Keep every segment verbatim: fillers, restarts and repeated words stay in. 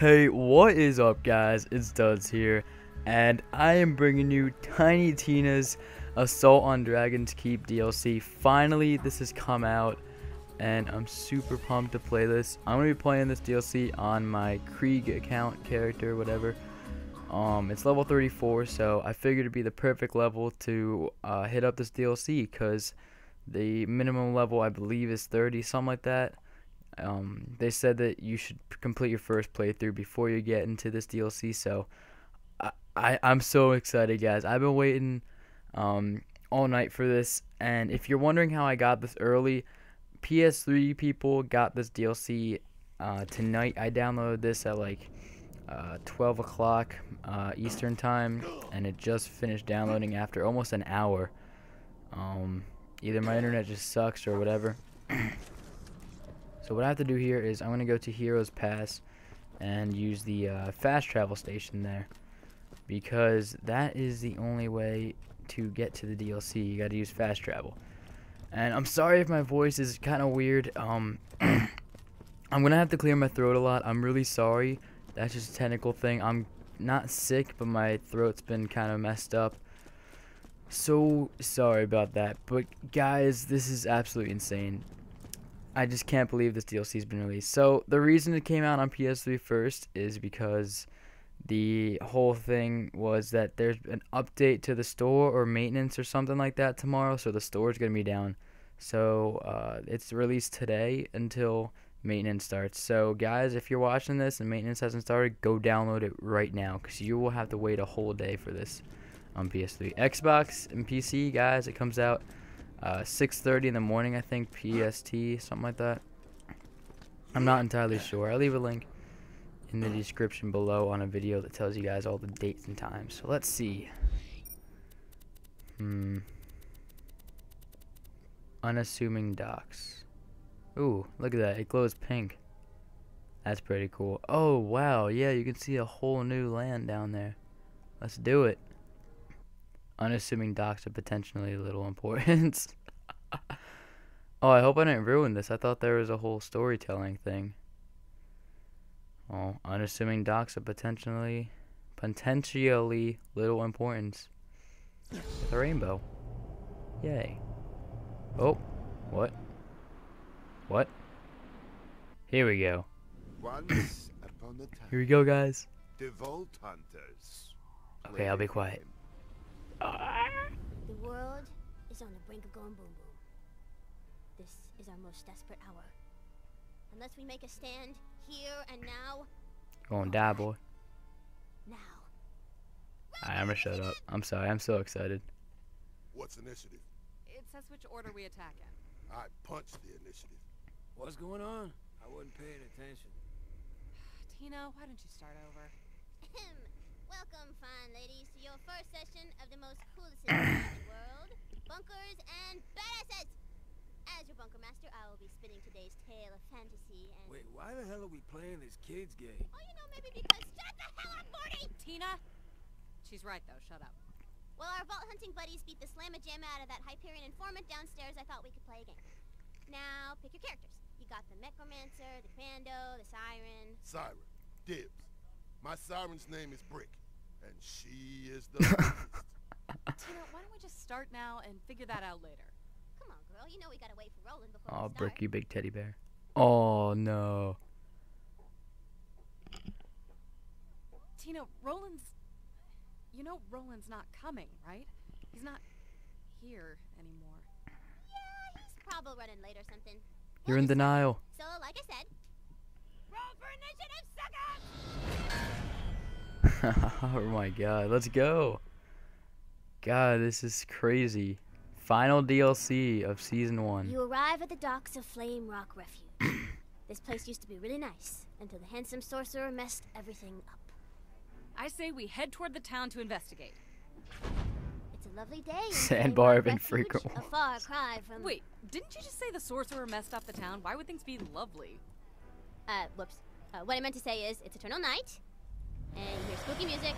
Hey, what is up guys, it's Duds here, and I am bringing you Tiny Tina's Assault on Dragon Keep D L C. Finally, this has come out, and I'm super pumped to play this. I'm going to be playing this D L C on my Krieg account, character, whatever. Um, it's level thirty-four, so I figured it'd be the perfect level to uh, hit up this D L C, because the minimum level, I believe, is thirty, something like that. Um, they said that you should complete your first playthrough before you get into this D L C, so I, I, I'm so excited, guys. I've been waiting um, all night for this, and if you're wondering how I got this early, P S three people got this D L C uh, tonight. I downloaded this at like uh, twelve o'clock uh, Eastern time, and it just finished downloading after almost an hour. Um, either my internet just sucks or whatever. So what I have to do here is I'm going to go to Heroes Pass and use the uh, fast travel station there, because that is the only way to get to the D L C. You got to use fast travel. And I'm sorry if my voice is kind of weird. Um, I'm going to have to clear my throat a lot. I'm really sorry. That's just a technical thing. I'm not sick, but my throat's been kind of messed up. So sorry about that. But guys, this is absolutely insane. I just can't believe this D L C has been released. So the reason it came out on P S three first is because the whole thing was that there's an update to the store or maintenance or something like that tomorrow, so the store is going to be down. So uh, it's released today until maintenance starts. So guys, if you're watching this and maintenance hasn't started, go download it right now, because you will have to wait a whole day for this on P S three. Xbox and P C, guys, it comes out Uh, six thirty in the morning, I think, P S T, something like that. I'm not entirely sure. I'll leave a link in the description below on a video that tells you guys all the dates and times. So let's see. Hmm. Unassuming docks. Ooh, look at that. It glows pink. That's pretty cool. Oh, wow. Yeah, you can see a whole new land down there. Let's do it. Unassuming docks are potentially little importance. Oh, I hope I didn't ruin this. I thought there was a whole storytelling thing. Oh, unassuming docks are potentially, potentially little importance. With a rainbow. Yay. Oh, what? What? Here we go. Once upon a time. Here we go, guys. Devout hunters. Okay, I'll be quiet. The world is on the brink of going boom boom. This is our most desperate hour. Unless we make a stand here and now, we're gonna die, boy. Now. Alright, I'm gonna shut up. I'm sorry, I'm so excited. What's initiative? It says which order we attack in. I punched the initiative. What's going on? I wasn't paying attention. Tina, why don't you start over? Welcome, fine ladies, to your first session of the most coolest in the world, Bunkers and Badasses! As your bunker master, I will be spinning today's tale of fantasy and... Wait, why the hell are we playing this kid's game? Oh, you know, maybe because... Shut the hell up, Morty! Tina? She's right, though. Shut up. Well, our vault hunting buddies beat the slamma-jamma out of that Hyperion informant downstairs. I thought we could play a game. Now, pick your characters. You got the Mecromancer, the Commando, the Siren... Siren. Dibs. My Siren's name is Brick. And she is the... Tina, why don't we just start now and figure that out later? Come on, girl. You know we gotta wait for Roland before oh, we start. Oh, Brick, you big teddy bear. Oh, no. Tina, Roland's... You know Roland's not coming, right? He's not here anymore. Yeah, he's probably running late or something. You're in denial. So, like I said... Roll for initiative, sucker! Oh my god, let's go. God, this is crazy. Final D L C of season one. You arrive at the docks of Flame Rock Refuge. This place used to be really nice until the handsome sorcerer messed everything up. I say we head toward the town to investigate. It's a lovely day. Sandbar have been frequent. A far cry from... Wait, didn't you just say the sorcerer messed up the town? Why would things be lovely? Uh, whoops. Uh, what I meant to say is it's eternal night. And you hear spooky music,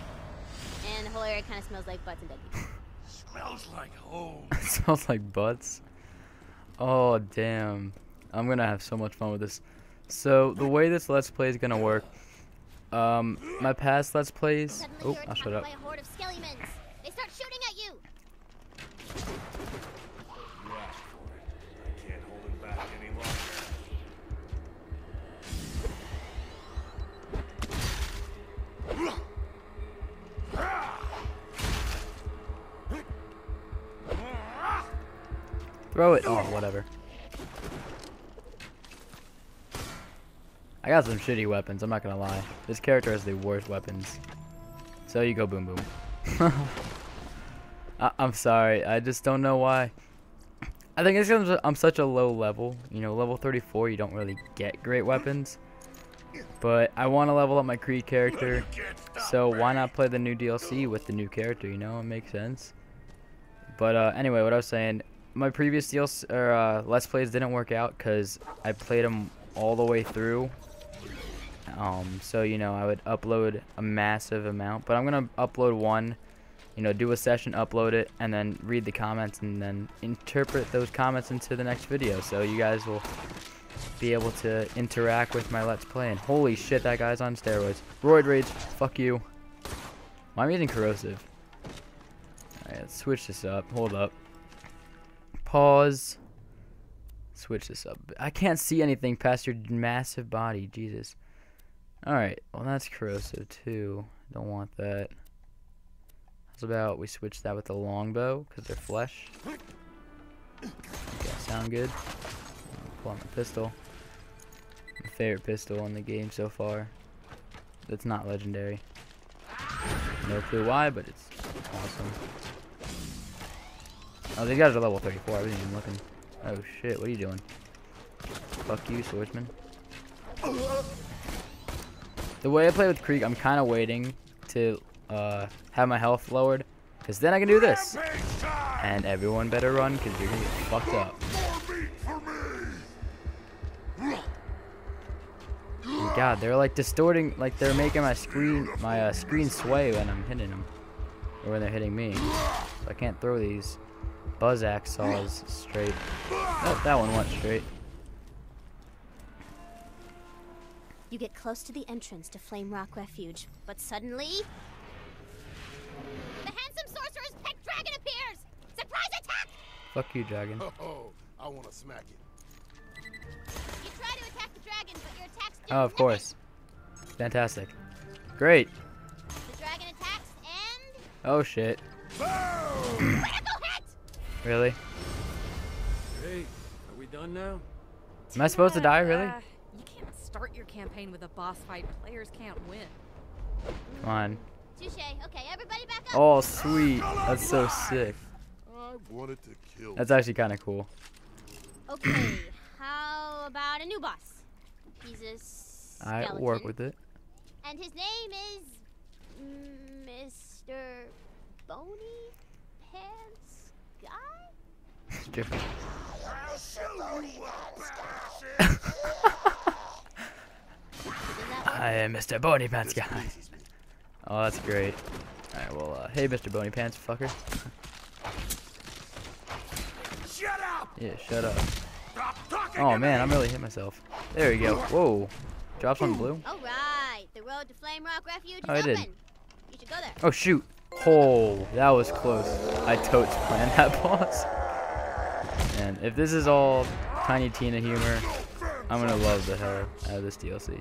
and the whole area kind of smells like butts and dead people. Smells like home. It smells like butts. Oh, damn. I'm going to have so much fun with this. So, the way this Let's Play is going to work Um, my past Let's Plays. Oh, I'll shut up. They start shooting at you. I can't hold him back any longer. Throw it. Oh, whatever. I got some shitty weapons, I'm not gonna lie. This character has the worst weapons. So you go boom boom. I I'm sorry, I just don't know why. I think it's because I'm such a low level. You know, level thirty-four, you don't really get great weapons. But I want to level up my Krieg character. So why not play the new D L C with the new character, you know? It makes sense. But uh, anyway, what I was saying, my previous D L C, or, uh, Let's Plays didn't work out because I played them all the way through. Um, so, you know, I would upload a massive amount. But I'm going to upload one, you know, do a session, upload it, and then read the comments and then interpret those comments into the next video. So you guys will be able to interact with my Let's Play. And holy shit, that guy's on steroids. Roid Rage, fuck you. Why am I using corrosive? Alright, let's switch this up. Hold up. Pause. Switch this up. I can't see anything past your massive body. Jesus. Alright, well that's corrosive too. Don't want that. How's about we switch that with the longbow, because they're flesh. Okay, sound good. Pull out my pistol. My favorite pistol in the game so far. That's not legendary. No clue why, but it's awesome. Oh, these guys are level thirty-four. I wasn't even looking. Oh shit, what are you doing? Fuck you, swordsman. The way I play with Krieg, I'm kind of waiting to uh, have my health lowered, because then I can do this. And everyone better run, because you're going to get fucked up. God, they're like distorting, like they're making my screen my uh, screen sway when I'm hitting them. Or when they're hitting me. So I can't throw these buzz axe saws straight. Oh, that one went straight. You get close to the entrance to Flame Rock Refuge, but suddenly the handsome sorcerer's pet dragon appears! Surprise attack! Fuck you, dragon. Oh, I want to smack it. You try to attack the dragon, but your attacks do Oh, of nothing. Course. Fantastic. Great. The dragon attacks and oh shit. Critical hit! Really? Hey, are we done now? Am I supposed to die, really? Uh, you can't start your campaign with a boss fight. Players can't win. Come on. Touche. Okay, everybody back up. Oh, sweet. That's so sick. I wanted to kill. That's actually kind of cool. Okay, how about a new boss? He's a skeleton. I work with it. And his name is Mister Bony Pants Guy? I am Mister Bony Pants Guy. Oh, that's great. Alright, well, uh, hey, Mister Bony Pants, fucker. Shut up! Yeah, shut up. Oh, man, I'm really hit myself. There we go. Whoa. Drops on blue. Alright, the road to Flame Rock Refuge is oh, open. I did. You should go there. Oh, shoot. Oh, that was close. I totes planned that boss. And if this is all Tiny Tina humor, I'm gonna love the hell out of this D L C.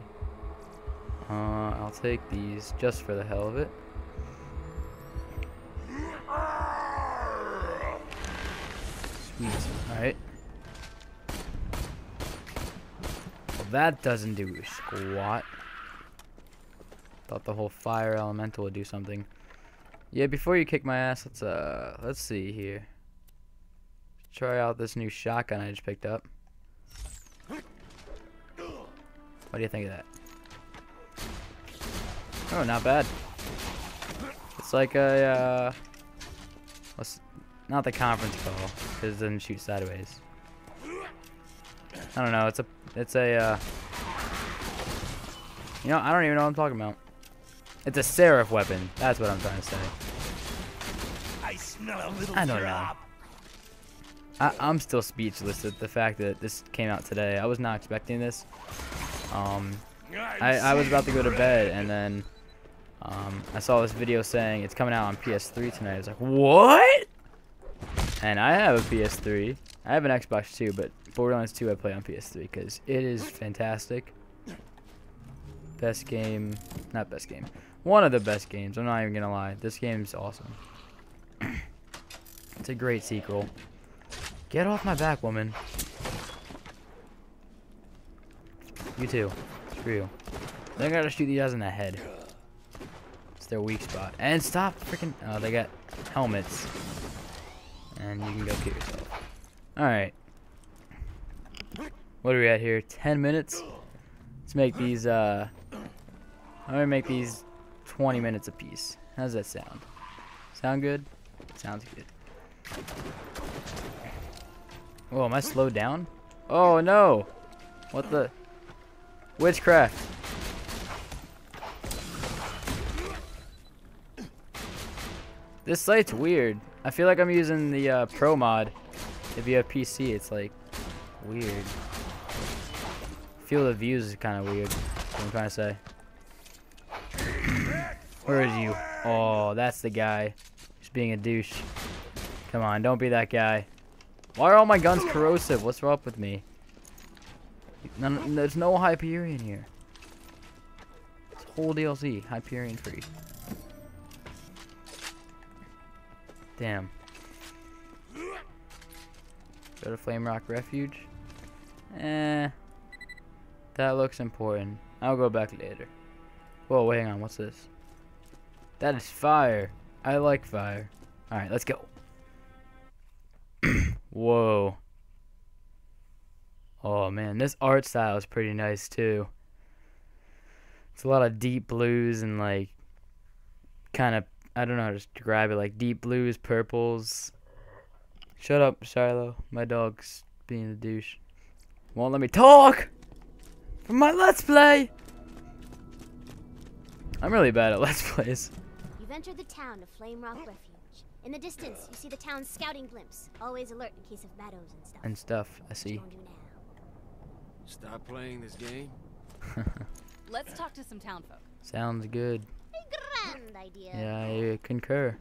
Uh, I'll take these just for the hell of it. Sweet. Alright. Well, that doesn't do squat. Thought the whole fire elemental would do something. Yeah, before you kick my ass, let's uh let's see here. Try out this new shotgun I just picked up. What do you think of that? Oh, not bad. It's like a, uh, what's, not the conference call, because it doesn't shoot sideways. I don't know, it's a, it's a, uh, you know, I don't even know what I'm talking about. It's a seraph weapon, that's what I'm trying to say. I smell a little I don't know. I, I'm still speechless at the fact that this came out today. I was not expecting this. Um, I, I was about to go to bed, and then um, I saw this video saying it's coming out on P S three tonight. I was like, what? And I have a P S three. I have an Xbox too, but Borderlands two I play on P S three because it is fantastic. Best game. Not best game. One of the best games. I'm not even going to lie. This game's awesome. It's a great sequel. Get off my back, woman. You too. Screw you. Then I gotta shoot these guys in the head. It's their weak spot. And stop freaking. Oh, they got helmets. And you can go kill yourself. Alright. What are we at here? ten minutes? Let's make these, uh. I'm gonna make these twenty minutes apiece. How does that sound? Sound good? Sounds good. Oh, am I slowed down? Oh, no! What the? Witchcraft! This site's weird. I feel like I'm using the uh, Pro mod. If you have P C, it's like weird. Field of views is kind of weird. That's what I'm trying to say. Where is you? Oh, that's the guy. He's being a douche. Come on, don't be that guy. Why are all my guns corrosive? What's up with me? None, there's no Hyperion here. It's whole D L C, Hyperion free. Damn. Go to Flame Rock Refuge. Eh. That looks important. I'll go back later. Whoa, wait, hang on, what's this? That is fire. I like fire. Alright, let's go. Whoa. Oh man, this art style is pretty nice too. It's a lot of deep blues and like kind of, I don't know how to describe it, like deep blues, purples. Shut up, Shiloh. My dog's being a douche. Won't let me talk for my Let's Play. I'm really bad at Let's Plays. You've entered the town of Flame Rock Refuge. In the distance, you see the town's scouting blimps, always alert in case of battles and stuff. And stuff, I see. Stop playing this game. Let's talk to some town folk. Sounds good. A grand idea. Yeah, I concur.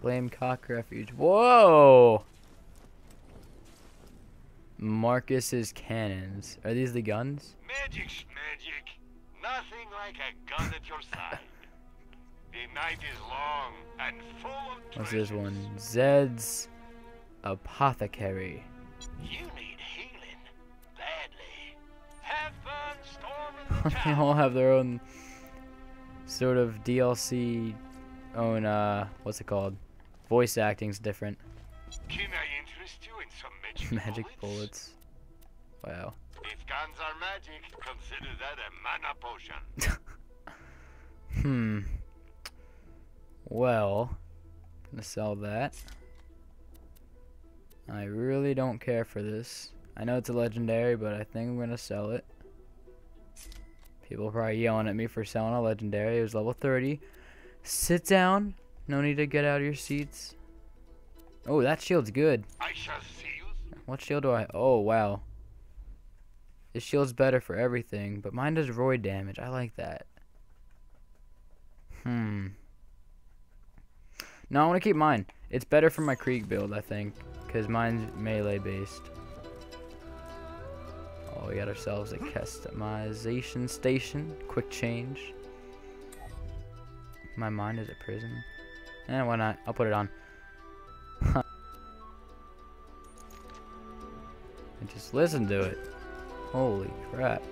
Flame Cock Refuge. Whoa! Marcus's cannons. Are these the guns? Magic's magic. Nothing like a gun at your side. The night is long and full of treasures. What's this one? Zed's apothecary. You need healing badly. Have fun storming the town. They all have their own sort of D L C own uh what's it called? Voice acting's different. Can I interest you in some magic, magic bullets? bullets? Wow. If guns are magic, consider that a mana potion. hmm. Well, gonna sell that. I really don't care for this. I know it's a legendary, but I think I'm gonna sell it. People are probably yelling at me for selling a legendary. It was level thirty. Sit down. No need to get out of your seats. Oh, that shield's good. I shall see you. What shield do I? Oh, wow. This shield's better for everything, but mine does roid damage. I like that. Hmm. No, I want to keep mine. It's better for my Krieg build, I think, because mine's melee based. Oh, we got ourselves a customization station. Quick change. My mind is a prison. Eh, why not? I'll put it on. And just listen to it. Holy crap.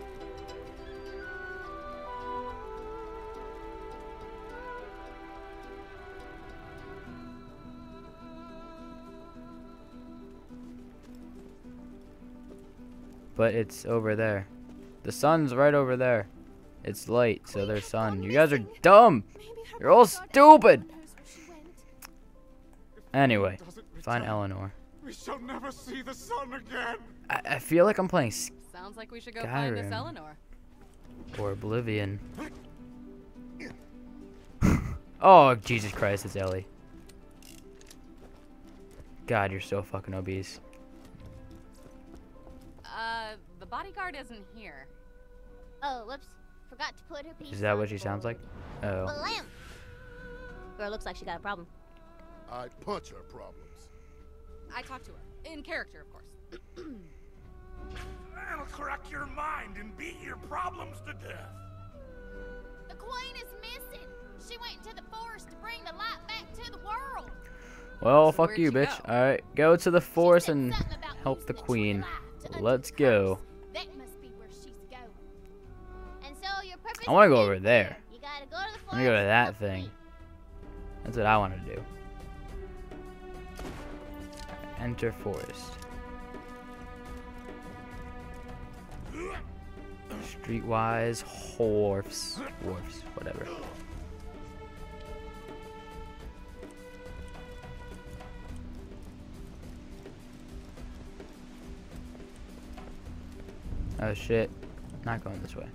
But it's over there. The sun's right over there. It's light, so there's sun. You guys are dumb! You're all stupid! Anyway, find Eleanor. We shall never see the sun again! I, I feel like I'm playing Skyrim. Sounds like we should go find this Eleanor. Or Oblivion. Oh, Jesus Christ, it's Ellie. God, you're so fucking obese. Uh, bodyguard isn't here. Oh, whoops. Forgot to put her piece. Is that what she sounds like? Oh. Blam. Girl looks like she got a problem. I punch her problems. I talked to her. In character, of course. That'll crack your mind and beat your problems to death. The queen is missing. She went into the forest to bring the light back to the world. Well, so fuck you, bitch. Go? All right, go to the forest and help the queen. Let's go. That must be where she's going. And so your purpose I want to go over there. You gotta go to the forest. I'm gonna go to that thing. That's what I want to do. Enter forest. Streetwise, horse, horse, whatever. Oh shit, not going this way.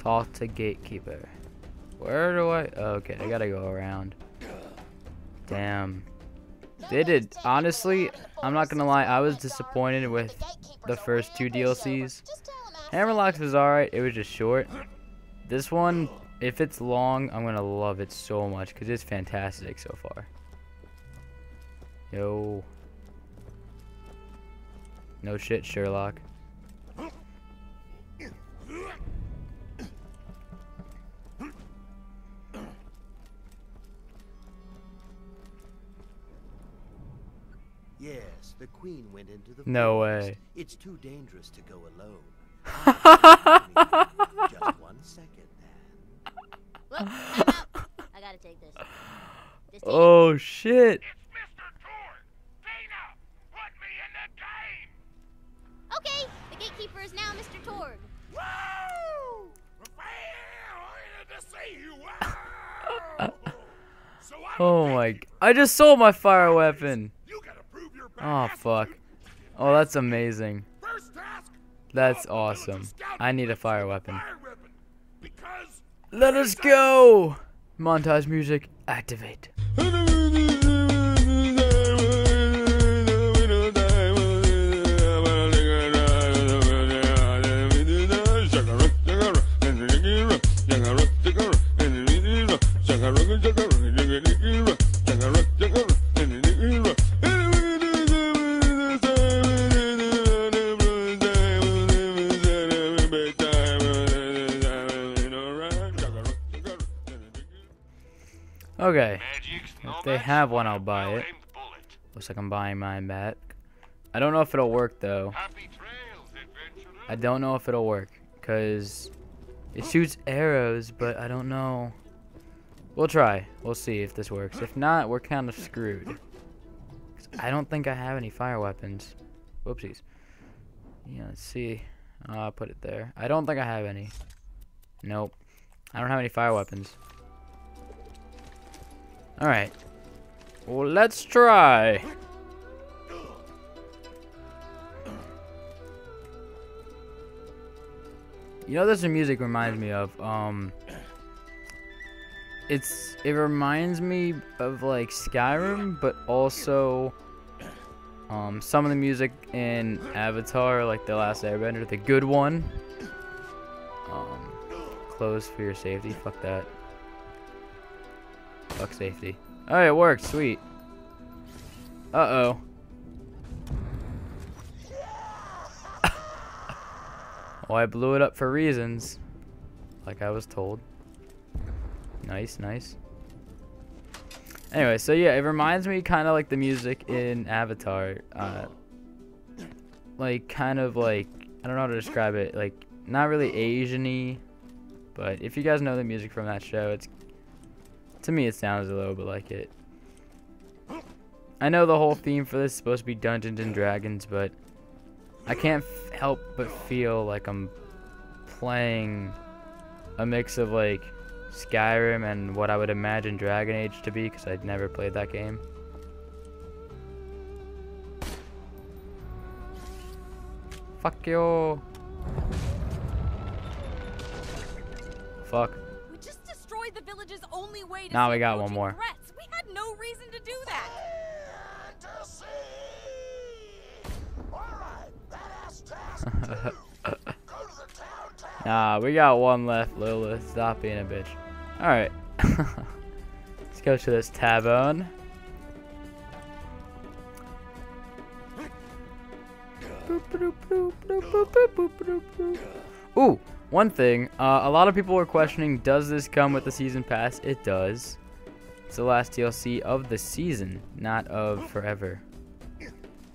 Talk to gatekeeper. Where do I? Oh, okay, I gotta go around. Damn. They did. Honestly, I'm not gonna lie, I was disappointed with the first two D L Cs. Hammerlocks was alright, it was just short. This one, if it's long, I'm gonna love it so much because it's fantastic so far. Yo. No shit, Sherlock. Yes, the queen went into the No forest. Way. It's too dangerous to go alone. Just one second, man. Look, I'm out. I gotta take this. Just take oh, it. Shit. It's Mister Torgue. Dana, put me in the game. Okay, the gatekeeper is now Mister Torgue. Woo! To see you. Wow. So oh my! G I just sold my fire weapon. You gotta prove your badass. Oh fuck! Oh, that's amazing. First task. That's awesome. I need a fire weapon. Let us go! Montage music, activate. Okay, if they have one, I'll buy it. Looks like I'm buying mine back. I don't know if it'll work, though. I don't know if it'll work, because it shoots arrows, but I don't know. We'll try. We'll see if this works. If not, we're kind of screwed. I don't think I have any fire weapons. Whoopsies. Yeah, let's see. I'll uh, put it there. I don't think I have any. Nope. I don't have any fire weapons. Alright, well, let's try. You know, this music reminds me of, um, it's, it reminds me of, like, Skyrim, but also, um, some of the music in Avatar, like The Last Airbender, the good one. Um, close for your safety, fuck that. Fuck safety. Alright, it worked. Sweet. Uh oh. Oh, I blew it up for reasons. Like I was told. Nice, nice. Anyway, so yeah, it reminds me kind of like the music in Avatar. Uh, like, kind of like, I don't know how to describe it. Like, not really Asian-y. But if you guys know the music from that show, it's. To me, it sounds a little bit like it. I know the whole theme for this is supposed to be Dungeons and Dragons, but I can't f help but feel like I'm playing a mix of like Skyrim and what I would imagine Dragon Age to be, because I'd never played that game. Fuck you. Fuck. The village's only way to now we got one more. Threats. We had no reason to do that. Fantasy. All right, that ass task Nah, we got one left, Lula. Stop being a bitch. Alright. Let's go to this tavern. Ooh, one thing. Uh, a lot of people were questioning, does this come with the season pass? It does. It's the last D L C of the season, not of forever.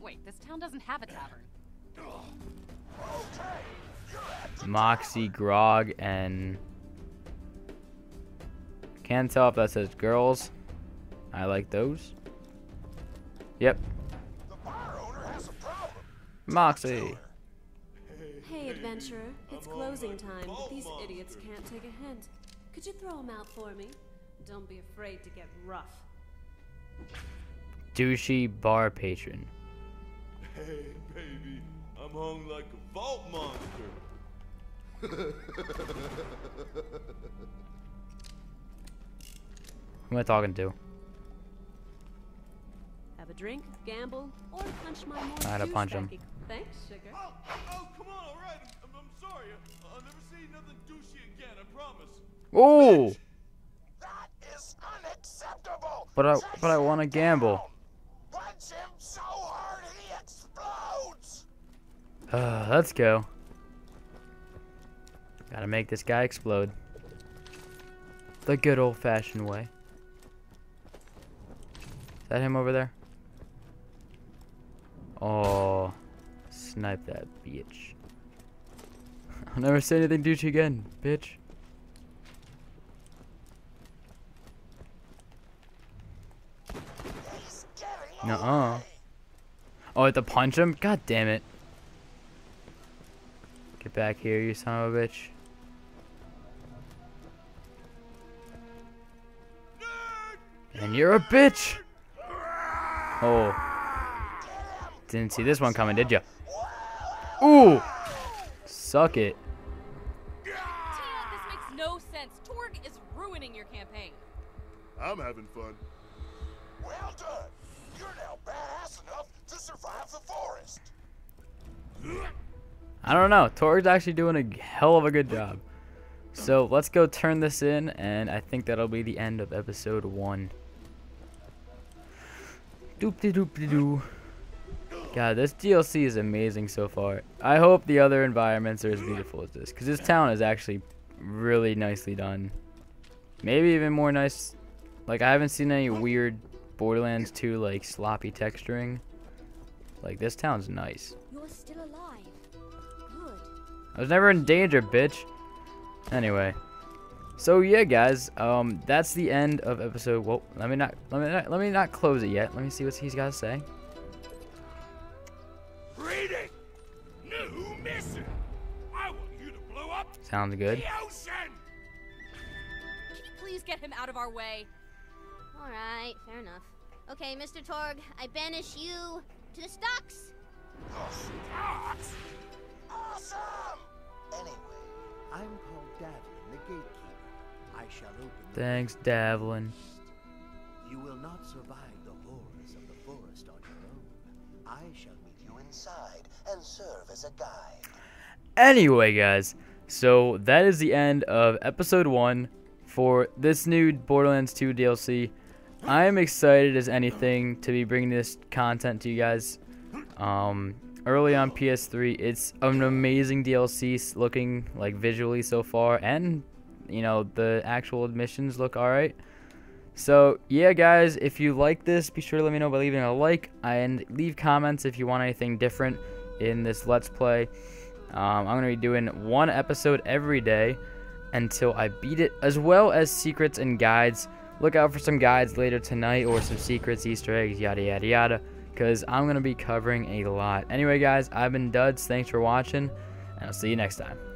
Wait, this town doesn't have a tavern. Moxie, Grog, and... Can't tell if that says girls. I like those. Yep. Moxie. Hey, adventurer. It's closing time, but these idiots can't take a hint. Could you throw them out for me? Don't be afraid to get rough. Douchey bar patron. Hey, baby. I'm hung like a vault monster. Who am I talking to? Have a drink, gamble, or punch my mom. I had to punch him. Thanks, sugar. Oh, oh, come on, all right. I'm, I'm sorry. I'll never say nothing douchey again, I promise. Oh! That is unacceptable. But I, but I want to gamble. Punch him so hard he explodes. Uh, let's go. Gotta make this guy explode. The good old-fashioned way. Is that him over there? Oh, snipe that bitch. I'll never say anything douchey again, bitch. Nuh-uh. Oh, I have to punch him? God damn it. Get back here, you son of a bitch. And you're a bitch! Oh. Didn't see this one coming, did ya? Ooh! Suck it. Tina, this makes no sense. Torgue is ruining your campaign. I'm having fun. Well done. You're now badass enough to survive the forest. I don't know. Torgue's actually doing a hell of a good job. So let's go turn this in, and I think that'll be the end of episode one. Doop-de-doop-de-doo. God, this D L C is amazing so far. I hope the other environments are as beautiful as this, because this town is actually really nicely done. Maybe even more nice. Like, I haven't seen any weird Borderlands two, like, sloppy texturing. Like, this town's nice. You're still alive. Good. I was never in danger, bitch. Anyway. So yeah, guys, um that's the end of episode. Whoa, let me not let me not, let me not close it yet. Let me see what he's got to say. Reading. New mission. I want you to blow up. Sounds good. The ocean. Can you please get him out of our way? All right, fair enough. Okay, Mister Torgue, I banish you to the stocks. Stocks. Awesome. Anyway, I'm called Davlin, the gatekeeper. I shall open. Thanks, Davlin. You will not survive the horrors of the forest on your own. I shall meet you inside and serve as a guide. Anyway, guys, so that is the end of episode one for this new Borderlands two D L C. I am excited as anything to be bringing this content to you guys. Um. Early on P S three, it's an amazing D L C looking, like, visually so far, and, you know, the actual missions look alright. So, yeah, guys, if you like this, be sure to let me know by leaving a like, and leave comments if you want anything different in this Let's Play. Um, I'm going to be doing one episode every day until I beat it, as well as secrets and guides. Look out for some guides later tonight, or some secrets, Easter eggs, yada, yada, yada. Because I'm going to be covering a lot. Anyway, guys, I've been Duds. Thanks for watching, and I'll see you next time.